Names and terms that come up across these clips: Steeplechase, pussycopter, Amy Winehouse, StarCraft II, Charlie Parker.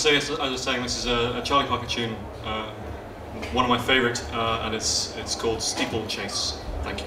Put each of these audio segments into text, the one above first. so yes, as I was saying, this is a Charlie Parker tune, one of my favourite, and it's called Steeplechase. Thank you.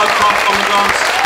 live cast on the dance.